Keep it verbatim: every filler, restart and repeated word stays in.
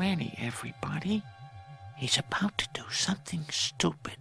Granny, everybody. He's about to do something stupid.